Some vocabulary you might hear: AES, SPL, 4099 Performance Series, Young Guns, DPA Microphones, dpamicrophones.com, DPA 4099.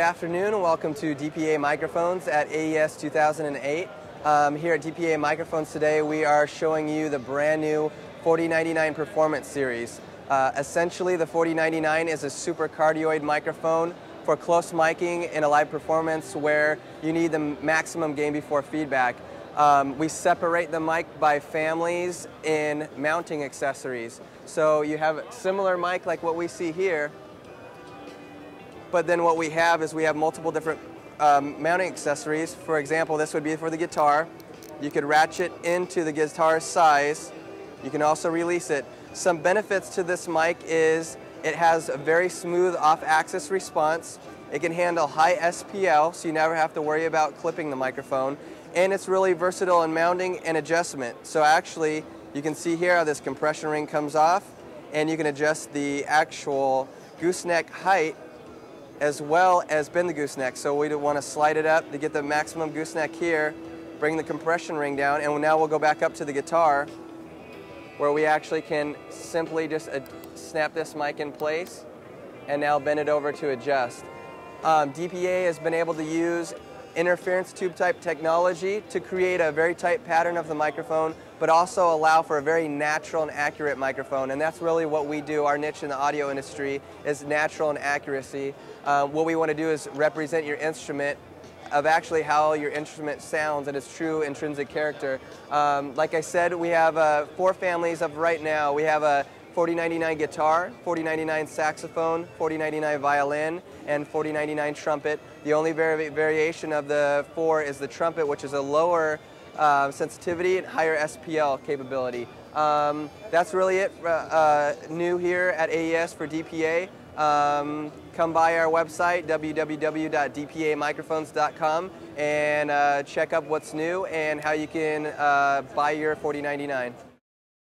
Good afternoon and welcome to DPA Microphones at AES 2008. Here at DPA Microphones today we are showing you the brand new 4099 Performance Series. Essentially the 4099 is a super cardioid microphone for close miking in a live performance where you need the maximum gain before feedback. We separate the mic by families in mounting accessories. So you have a similar mic like what we see here, but then what we have is we have multiple different mounting accessories. For example, this would be for the guitar. You could ratchet into the guitar's size. You can also release it. Some benefits to this mic is it has a very smooth off-axis response. It can handle high SPL, so you never have to worry about clipping the microphone. And it's really versatile in mounting and adjustment. So actually, you can see here how this compression ring comes off, and you can adjust the actual gooseneck height as well as bend the gooseneck. So we want to slide it up to get the maximum gooseneck here, bring the compression ring down, and now we'll go back up to the guitar where we actually can simply just snap this mic in place and now bend it over to adjust. DPA has been able to use interference tube type technology to create a very tight pattern of the microphone, but also allow for a very natural and accurate microphone. And that's really what we do. Our niche in the audio industry is natural and accuracy. What we want to do is represent your instrument of actually how your instrument sounds and its true intrinsic character. Like I said, we have four families of right now. We have a 4099 guitar, 4099 saxophone, 4099 violin, and 4099 trumpet. The only variation of the four is the trumpet, which is a lower sensitivity and higher SPL capability. That's really it, new here at AES for DPA. Come by our website, www.dpamicrophones.com, and check up what's new and how you can buy your 4099.